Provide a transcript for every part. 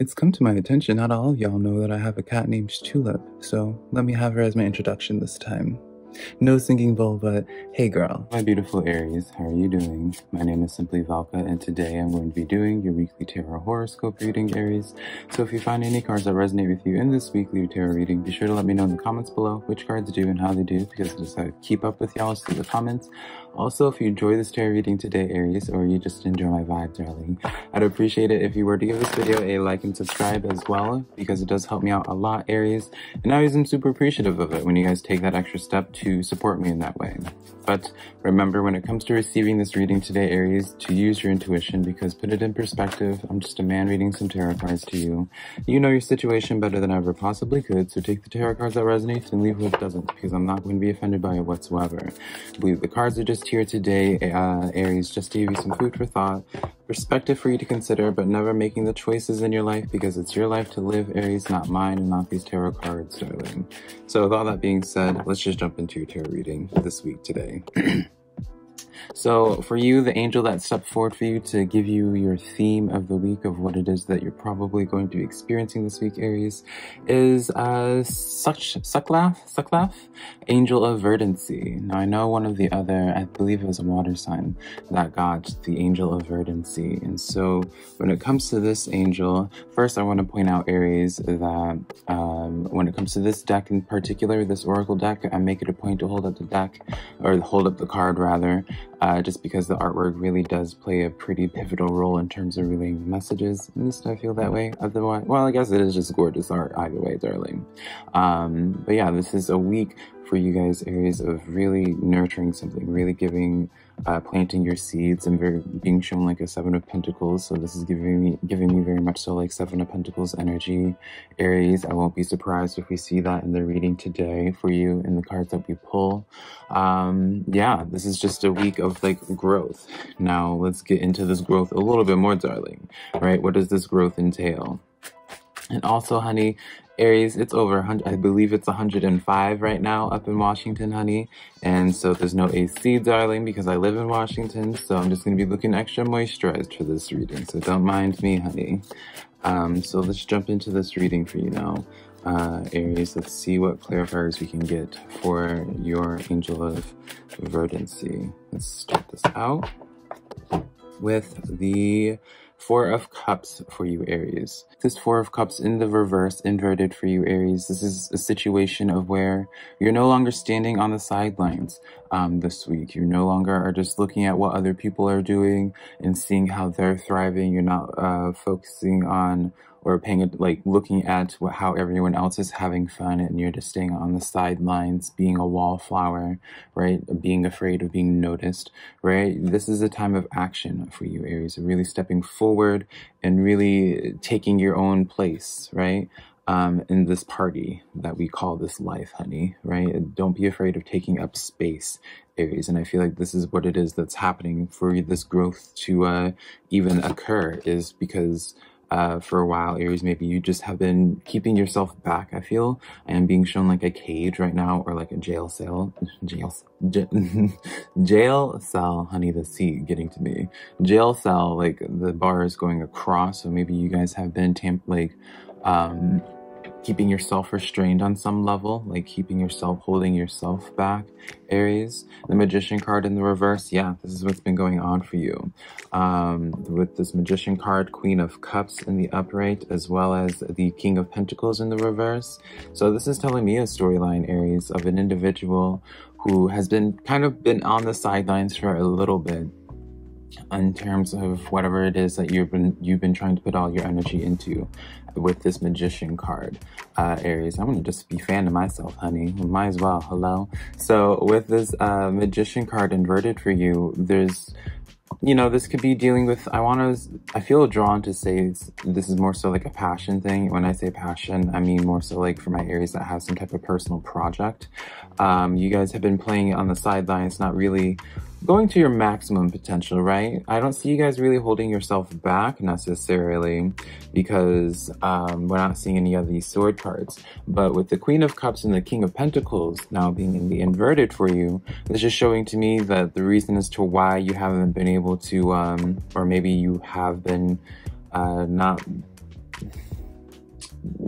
It's come to my attention not all of y'all know that I have a cat named Tulip, so let me have her as my introduction this time. No singing bowl, but hey girl. My beautiful Aries, how are you doing? My name is Simply Velca, and today I'm going to be doing your weekly tarot horoscope reading, Aries. So if you find any cards that resonate with you in this weekly tarot reading, be sure to let me know in the comments below which cards do and how they do, because I decided to keep up with y'all through the comments. Also, if you enjoy this tarot reading today, Aries, or you just enjoy my vibe, darling, I'd appreciate it if you were to give this video a like and subscribe as well, because it does help me out a lot, Aries, and I always am super appreciative of it when you guys take that extra step to support me in that way. But remember, when it comes to receiving this reading today, Aries, to use your intuition, because put it in perspective, I'm just a man reading some tarot cards to you. You know your situation better than I ever possibly could, so take the tarot cards that resonate and leave what doesn't, because I'm not going to be offended by it whatsoever. I believe the cards are just here today, Aries, just to give you some food for thought, perspective for you to consider, but never making the choices in your life, because it's your life to live, Aries, not mine, and not these tarot cards, darling. So with all that being said, let's just jump into your tarot reading this week today. So for you, the angel that stepped forward for you to give you your theme of the week of what it is that you're probably going to be experiencing this week, Aries, is Sucklaf, Angel of Verdancy. Now I know one of the other, I believe it was a water sign that got the Angel of Verdancy. And so when it comes to this angel, first I want to point out, Aries, that when it comes to this deck in particular, this oracle deck, I make it a point to hold up the deck, or hold up the card rather, just because the artwork really does play a pretty pivotal role in terms of relaying messages. At least I feel that way. Otherwise, well, I guess it is just gorgeous art either way, darling. But yeah, this is a week for you guys, Aries, of really nurturing something, really giving, planting your seeds, and very being shown like a Seven of Pentacles. So this is giving me very much so like Seven of Pentacles energy, Aries. I won't be surprised if we see that in the reading today for you in the cards that we pull. Yeah, this is just a week of like growth. Now let's get into this growth a little bit more, darling, right? What does this growth entail? And also, honey, Aries, it's over 100, I believe it's 105 right now up in Washington, honey. And so there's no AC, darling, because I live in Washington. So I'm just going to be looking extra moisturized for this reading. So don't mind me, honey. So let's jump into this reading for you now, Aries. Let's see what clarifiers we can get for your Angel of Verdancy. Let's start this out with the Four of Cups for you, Aries. This Four of Cups in the reverse, inverted for you, Aries. This is a situation of where you're no longer standing on the sidelines this week. You no longer are just looking at what other people are doing and seeing how they're thriving. You're not focusing on or paying it, like looking at how everyone else is having fun, and you're just staying on the sidelines, being a wallflower, right? Being afraid of being noticed, right? This is a time of action for you, Aries, really stepping forward and really taking your own place, right? In this party that we call this life, honey, right? Don't be afraid of taking up space, Aries. And I feel like this is what it is that's happening for this growth to even occur, is because for a while, Aries, maybe you just have been keeping yourself back, I feel, and being shown like a cage right now, or like a jail cell, jail cell, honey, the sea getting to me, jail cell, like the bar is going across. So maybe you guys have been keeping yourself restrained on some level, like keeping yourself, holding yourself back, Aries. The Magician card in the reverse, yeah, this is what's been going on for you. With this Magician card, Queen of Cups in the upright, as well as the King of Pentacles in the reverse. So this is telling me a storyline, Aries, of an individual who has been kind of been on the sidelines for a little bit, in terms of whatever it is that you've been trying to put all your energy into with this Magician card, Aries. I'm gonna just be fan of myself, honey. Might as well, hello. So with this Magician card inverted for you, there's, you know, this could be dealing with, I feel drawn to say this is more so like a passion thing. When I say passion, I mean more so like for my Aries that have some type of personal project. You guys have been playing on the sidelines, not really going to your maximum potential, right? I don't see you guys really holding yourself back necessarily, because we're not seeing any of these sword cards. But with the Queen of Cups and the King of Pentacles now being in the inverted for you, this is showing to me that the reason as to why you haven't been able to, or maybe you have been not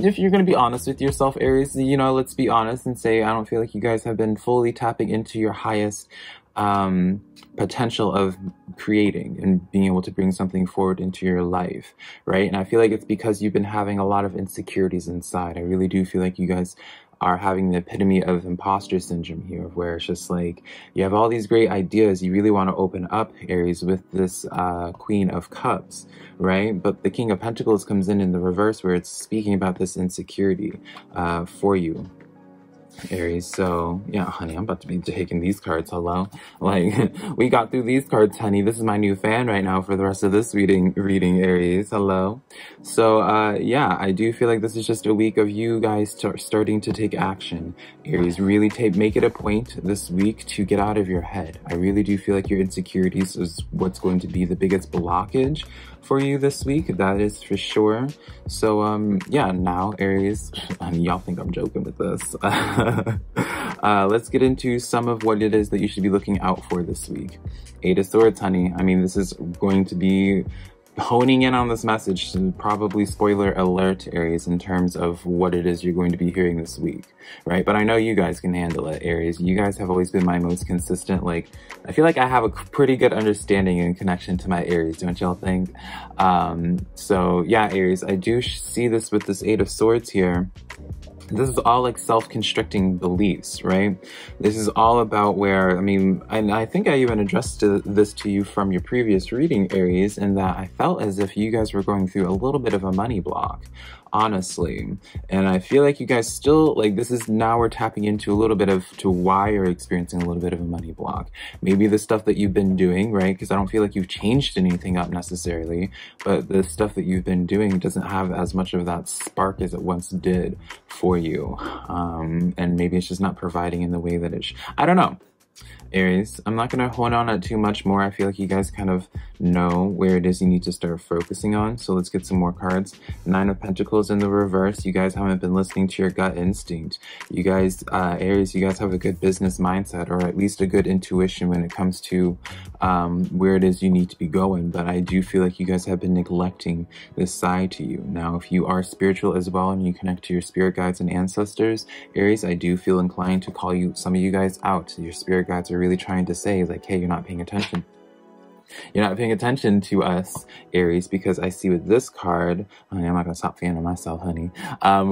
if you're going to be honest with yourself, Aries, you know, let's be honest and say, I don't feel like you guys have been fully tapping into your highest potential of creating and being able to bring something forward into your life, right? And I feel like it's because you've been having a lot of insecurities inside. I really do feel like you guys are having the epitome of imposter syndrome here, where it's just like you have all these great ideas, you really want to open up, Aries, with this Queen of Cups, right? But the King of Pentacles comes in the reverse, where it's speaking about this insecurity for you, Aries. So yeah, honey, I'm about to be taking these cards. Hello, like we got through these cards, honey. This is my new fan right now for the rest of this reading, Aries. Hello. So yeah, I do feel like this is just a week of you guys starting to take action, Aries. Really make it a point this week to get out of your head. I really do feel like your insecurities is what's going to be the biggest blockage for you this week. That is for sure. So yeah, now Aries, and y'all think I'm joking with this. Let's get into some of what it is that you should be looking out for this week. Eight of Swords, honey. I mean, this is going to be honing in on this message, probably spoiler alert, Aries, in terms of what it is you're going to be hearing this week, right? But I know you guys can handle it, Aries. You guys have always been my most consistent, like, I feel like I have a pretty good understanding and connection to my Aries, don't y'all think? So yeah, Aries, I do see this with this Eight of Swords here. This is all like self-constricting beliefs, right? This is all about where, I mean, and I think I even addressed this to you from your previous reading, Aries, in that I felt as if you guys were going through a little bit of a money block, honestly. And I feel like you guys still, like, this is now we're tapping into a little bit of to why you're experiencing a little bit of a money block. Maybe the stuff that you've been doing, right? Because I don't feel like you've changed anything up necessarily, but the stuff that you've been doing doesn't have as much of that spark as it once did for you. And maybe it's just not providing in the way that it should. I don't know, Aries. I'm not going to hone on it too much more. I feel like you guys kind of know where it is you need to start focusing on. So let's get some more cards. Nine of Pentacles in the reverse. You guys haven't been listening to your gut instinct. You guys, Aries, you guys have a good business mindset, or at least a good intuition when it comes to where it is you need to be going. But I do feel like you guys have been neglecting this side to you. Now, if you are spiritual as well and you connect to your spirit guides and ancestors, Aries, I do feel inclined to call you, some of you guys out. Your spirit guides are really trying to say, like, hey, you're not paying attention. You're not paying attention to us, Aries, because I see with this card, I mean, I'm not going to stop fanning myself, honey.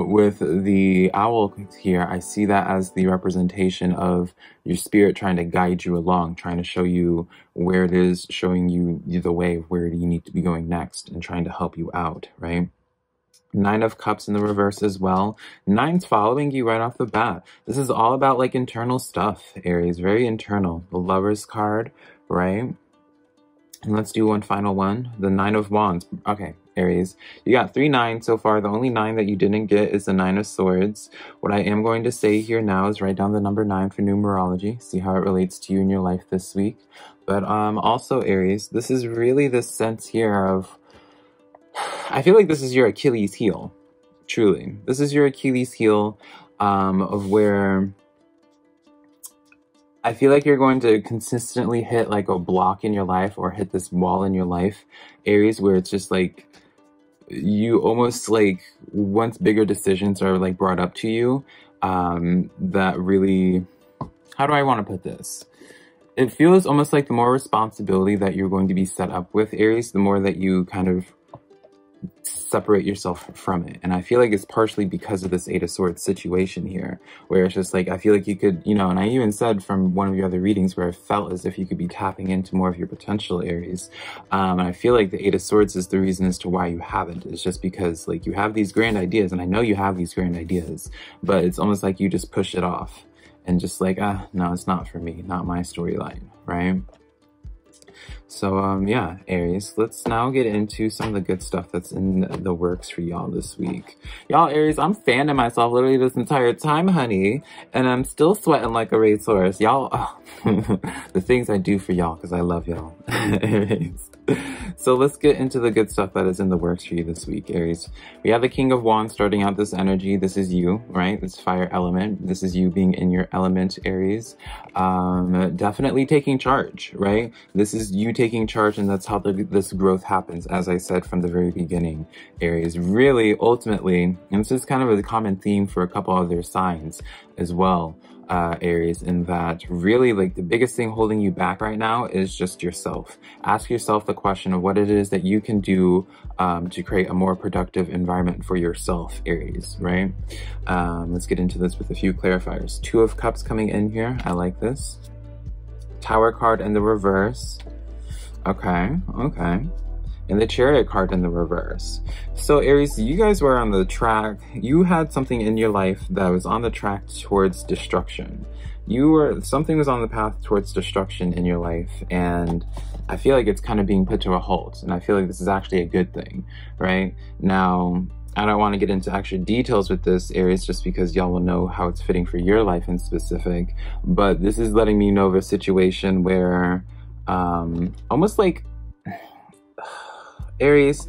With the owl here, I see that as the representation of your spirit trying to guide you along, trying to show you where it is, showing you the way of where you need to be going next and trying to help you out, right? Nine of Cups in the reverse as well. Nine's following you right off the bat. This is all about like internal stuff, Aries, very internal. The Lover's card, right? And let's do one final one, the Nine of Wands. Okay, Aries, you got 3 9s so far. The only 9 that you didn't get is the Nine of Swords. What I am going to say here now is write down the number 9 for numerology, see how it relates to you in your life this week. But also, Aries, this is really this sense here of, I feel like this is your Achilles heel, truly. This is your Achilles heel of where I feel like you're going to consistently hit like a block in your life or hit this wall in your life, Aries, where it's just like you almost like once bigger decisions are like brought up to you that really, how do I want to put this? It feels almost like the more responsibility that you're going to be set up with, Aries, the more that you kind of separate yourself from it. And I feel like it's partially because of this Eight of Swords situation here, where it's just like I feel like you could, you know, and I even said from one of your other readings where I felt as if you could be tapping into more of your potential, Aries, and I feel like the Eight of Swords is the reason as to why you haven't. It's just because like you have these grand ideas, and I know you have these grand ideas, but it's almost like you just push it off and just like, ah, no, it's not for me, not my storyline, right? So yeah, Aries, let's now get into some of the good stuff that's in the works for y'all this week. Y'all, Aries, I'm fanning myself literally this entire time, honey, and I'm still sweating like a racehorse. Y'all, oh, the things I do for y'all because I love y'all. Aries. So let's get into the good stuff that is in the works for you this week, Aries. We have the King of Wands starting out this energy. This is you, right? This fire element. This is you being in your element, Aries. Definitely taking charge, right? This is you taking charge, and that's how this growth happens, as I said from the very beginning. Aries, really, ultimately, and this is kind of a common theme for a couple other signs as well, Aries, in that really, like, the biggest thing holding you back right now is just yourself. Ask yourself the question of what it is that you can do to create a more productive environment for yourself, Aries, right? Let's get into this with a few clarifiers. Two of Cups coming in here. I like this. Tower card in the reverse. Okay, okay. And the Chariot card in the reverse. So Aries, you guys were on the track. You had something in your life that was on the track towards destruction. Something was on the path towards destruction in your life, and I feel like it's kind of being put to a halt. And I feel like this is actually a good thing, right? Now, I don't want to get into actual details with this, Aries, just because y'all will know how it's fitting for your life in specific, but this is letting me know of a situation where, almost like, Aries,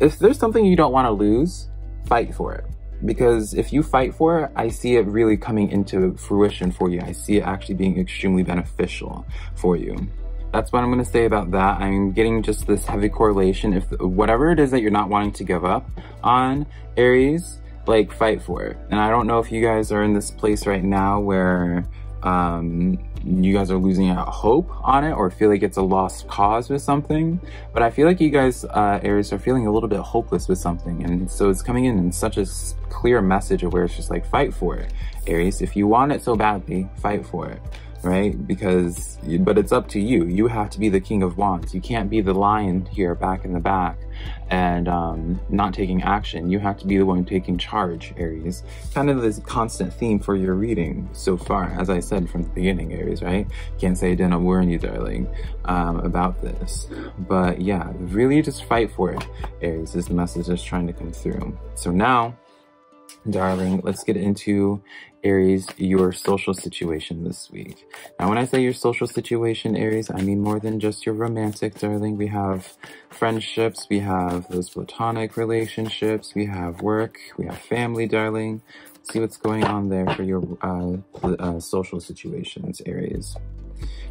if there's something you don't want to lose, fight for it. Because if you fight for it, I see it really coming into fruition for you. I see it actually being extremely beneficial for you. That's what I'm going to say about that. I'm getting just this heavy correlation. If whatever it is that you're not wanting to give up on, Aries, like, fight for it. And I don't know if you guys are in this place right now where you guys are losing out hope on it or feel like it's a lost cause with something, but I feel like you guys, Aries, are feeling a little bit hopeless with something, and so it's coming in such a clear message of where it's just like, fight for it, Aries. If you want it so badly, fight for it, right? Because, but it's up to you. You have to be the King of Wands. You can't be the lion here back in the back and not taking action. You have to be the one taking charge, Aries. Kind of this constant theme for your reading so far, as I said from the beginning, Aries, right? Can't say I didn't warn you, darling, about this. But yeah, really just fight for it, Aries, is the message that's trying to come through. So now, darling, let's get into, Aries, your social situation this week. Now, when I say your social situation, Aries, I mean more than just your romantic, darling. We have friendships, we have those platonic relationships, we have work, we have family, darling. See what's going on there for your social situations, Aries.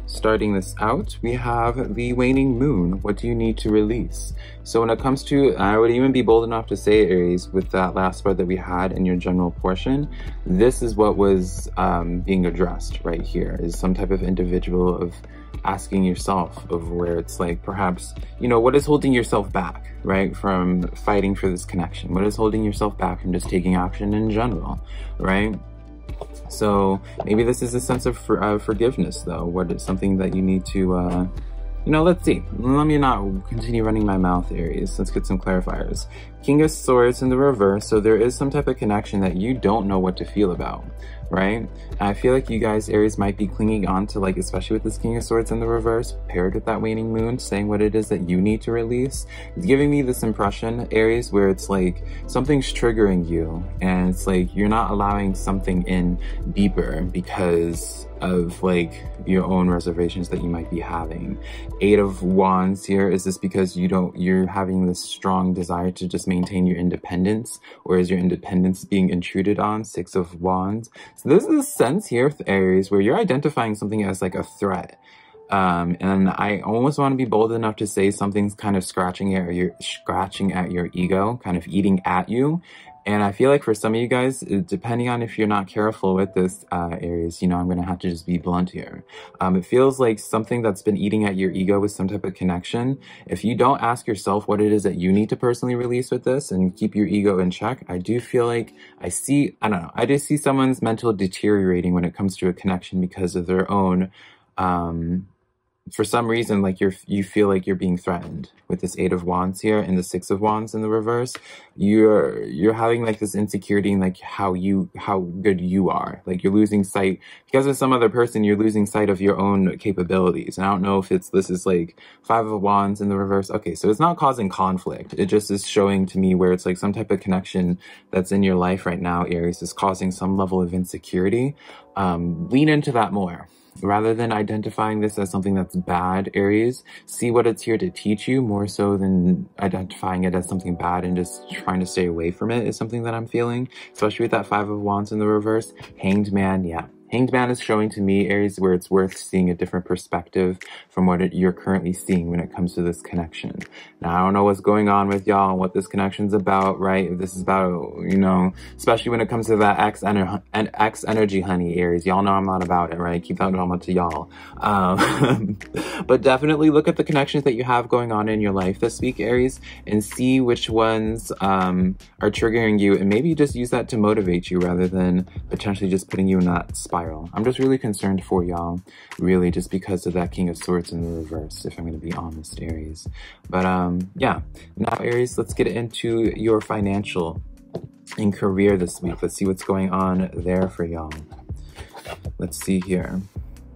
Starting this out, we have the waning moon. What do you need to release? So when it comes to, I would even be bold enough to say, Aries, with that last part that we had in your general portion, this is what was being addressed right here, is some type of individual of asking yourself of where it's like, perhaps, you know, what is holding yourself back, right, from fighting for this connection? What is holding yourself back from just taking action in general, right? So maybe this is a sense of forgiveness, though. What is something that you need to, you know, let's see. Let me not continue running my mouth, Aries. Let's get some clarifiers. King of Swords in the reverse. So there is some type of connection that you don't know what to feel about, right? I feel like you guys, Aries, might be clinging on to, like, especially with this King of Swords in the reverse, paired with that waning moon, saying what it is that you need to release. It's giving me this impression, Aries, where it's like something's triggering you, and it's like you're not allowing something in deeper because of, like, your own reservations that you might be having. Eight of Wands here. Is this because you're having this strong desire to just maintain your independence, or is your independence being intruded on? Six of Wands. So this is a sense here with Aries where you're identifying something as like a threat. And I almost want to be bold enough to say something's kind of scratching at your ego, kind of eating at you. And I feel like for some of you guys, depending on if you're not careful with this, Aries, you know, I'm going to have to just be blunt here. It feels like something that's been eating at your ego with some type of connection. If you don't ask yourself what it is that you need to personally release with this and keep your ego in check, I do feel like I just see someone's mental deteriorating when it comes to a connection because of their own, for some reason, like, you feel like you're being threatened with this Eight of Wands here and the Six of Wands in the reverse. You're having, like, this insecurity in, like, how good you are. Like, you're losing sight because of some other person. You're losing sight of your own capabilities. And I don't know if this is like Five of Wands in the reverse. Okay, so it's not causing conflict. It just is showing to me where it's like some type of connection that's in your life right now, Aries, is causing some level of insecurity. Lean into that more. Rather than identifying this as something that's bad, Aries, see what it's here to teach you more so than identifying it as something bad and just trying to stay away from it, is something that I'm feeling, especially with that Five of Wands in the reverse. Hanged Man, yeah. Hanged Man is showing to me areas where it's worth seeing a different perspective from what you're currently seeing when it comes to this connection. Now, I don't know what's going on with y'all and what this connection's about, right? If this is about, you know, especially when it comes to that X energy honey areas. Y'all know I'm not about it, right? Keep that drama to y'all. But definitely look at the connections that you have going on in your life this week, Aries, and see which ones are triggering you, and maybe just use that to motivate you rather than potentially just putting you in that spiral. I'm just really concerned for y'all, really, just because of that King of Swords in the reverse, if I'm going to be honest, Aries. But yeah, now Aries, let's get into your financial and career this week. Let's see what's going on there for y'all. Let's see here.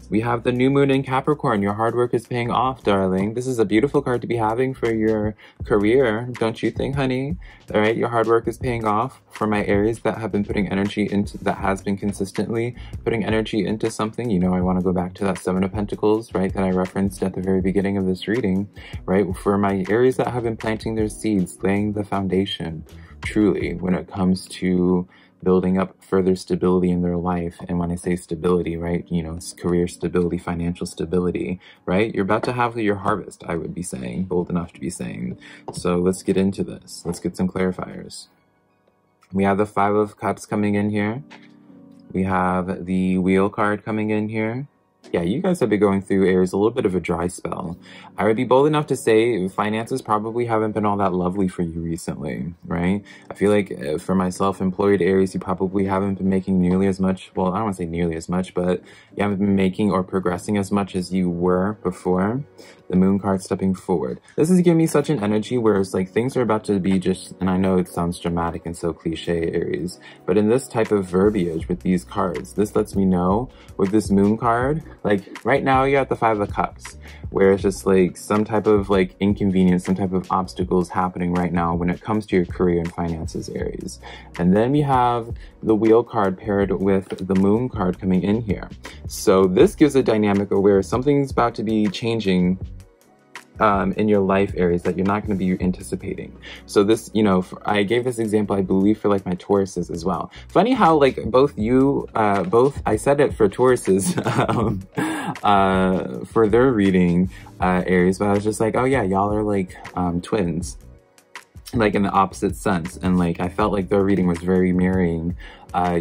We have the new moon in Capricorn. Your hard work is paying off, darling. This is a beautiful card to be having for your career, don't you think, honey? All right, your hard work is paying off for my Aries that have been putting energy into, that has been consistently putting energy into something. You know, I want to go back to that Seven of Pentacles, right, that I referenced at the very beginning of this reading, right? For my Aries that have been planting their seeds, laying the foundation, truly, when it comes to building up further stability in their life. And when I say stability, right, you know, it's career stability, financial stability, right? You're about to have your harvest, I would be saying, bold enough to be saying. So let's get into this. Let's get some clarifiers. We have the Five of Cups coming in here. We have the Wheel card coming in here. Yeah, you guys have been going through, Aries, a little bit of a dry spell. I would be bold enough to say finances probably haven't been all that lovely for you recently, right? I feel like for my self-employed Aries, you probably haven't been making nearly as much. Well, I don't want to say nearly as much, but you haven't been making or progressing as much as you were before. The Moon card stepping forward. This is giving me such an energy where it's like things are about to be just, and I know it sounds dramatic and so cliche, Aries, but in this type of verbiage with these cards, this lets me know with this Moon card, like right now you're at the Five of Cups, where it's just like some type of like inconvenience, some type of obstacles happening right now when it comes to your career and finances, Aries. And then we have the Wheel card paired with the Moon card coming in here. So this gives a dynamic where something's about to be changing in your life, Aries, that you're not going to be anticipating. So this, you know, I gave this example, I believe, for like my Tauruses as well. Funny how like both you, I said it for Tauruses for their reading, Aries, but I was just like, oh yeah, y'all are like twins, like in the opposite sense. And like, I felt like their reading was very mirroring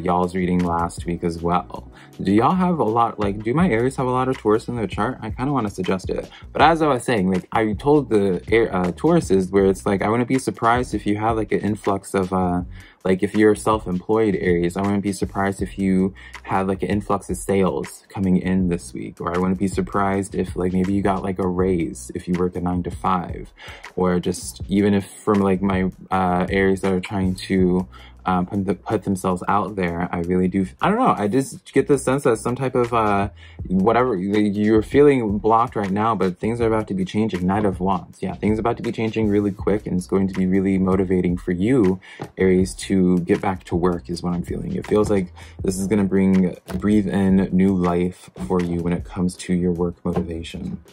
y'all's reading last week as well. Do y'all have a lot, like, do my Aries have a lot of Taurus in their chart? I kind of want to suggest it. But as I was saying, like, I told the Tauruses where it's like, I wouldn't be surprised if you have like an influx of, like if you're self-employed Aries, I wouldn't be surprised if you had like an influx of sales coming in this week. Or I wouldn't be surprised if like maybe you got like a raise if you work a 9-to-5. Or just even if from like my Aries that are trying to put themselves out there, I really do. I don't know. I just get the sense that some type of whatever you're feeling blocked right now, but things are about to be changing. Knight of Wands. Yeah, things are about to be changing really quick, and it's going to be really motivating for you, Aries, to get back to work is what I'm feeling. It feels like this is going to breathe in new life for you when it comes to your work motivation.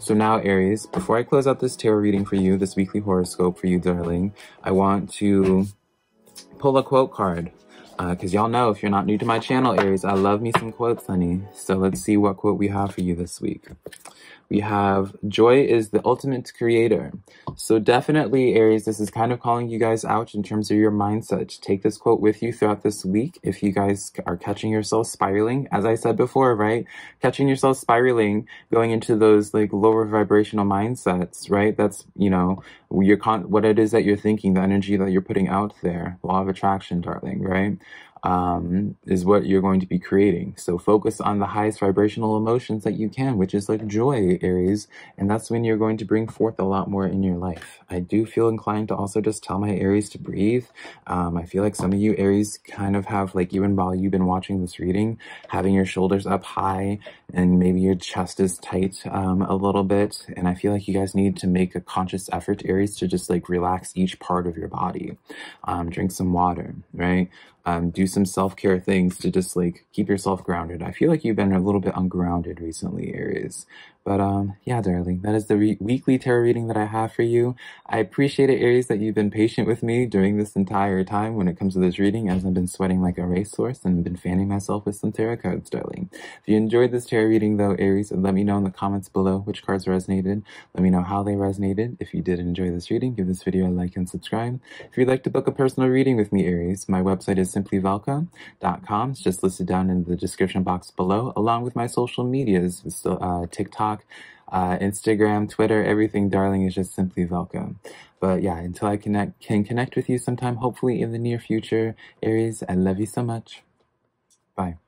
So now, Aries, before I close out this tarot reading for you, this weekly horoscope for you, darling, I want to pull a quote card, because y'all know if you're not new to my channel, Aries, I love me some quotes, honey. So let's see what quote we have for you this week. We have, joy is the ultimate creator. So definitely, Aries, this is kind of calling you guys out in terms of your mindset. Take this quote with you throughout this week if you guys are catching yourself spiraling. As I said before, right? Catching yourself spiraling, going into those like lower vibrational mindsets, right? That's, you know, what it is that you're thinking, the energy that you're putting out there. Law of attraction, darling, right? Is what you're going to be creating. So focus on the highest vibrational emotions that you can, which is like joy, Aries, and that's when you're going to bring forth a lot more in your life. I do feel inclined to also just tell my Aries to breathe. I feel like some of you Aries kind of have, like, even while you've been watching this reading, having your shoulders up high and maybe your chest is tight a little bit, and I feel like you guys need to make a conscious effort, Aries, to just like relax each part of your body. Drink some water, right? Do some self-care things to just like keep yourself grounded. I feel like you've been a little bit ungrounded recently, Aries, But yeah, darling, that is the weekly tarot reading that I have for you. I appreciate it, Aries, that you've been patient with me during this entire time when it comes to this reading, as I've been sweating like a racehorse and been fanning myself with some tarot cards, darling. If you enjoyed this tarot reading, though, Aries, let me know in the comments below which cards resonated. Let me know how they resonated. If you did enjoy this reading, give this video a like and subscribe. If you'd like to book a personal reading with me, Aries, my website is simplyvelca.com. It's just listed down in the description box below, along with my social medias, so, TikTok, Instagram, Twitter, everything, darling, is just Simply Velca. But yeah, until I can connect with you sometime, hopefully in the near future, Aries, I love you so much. Bye.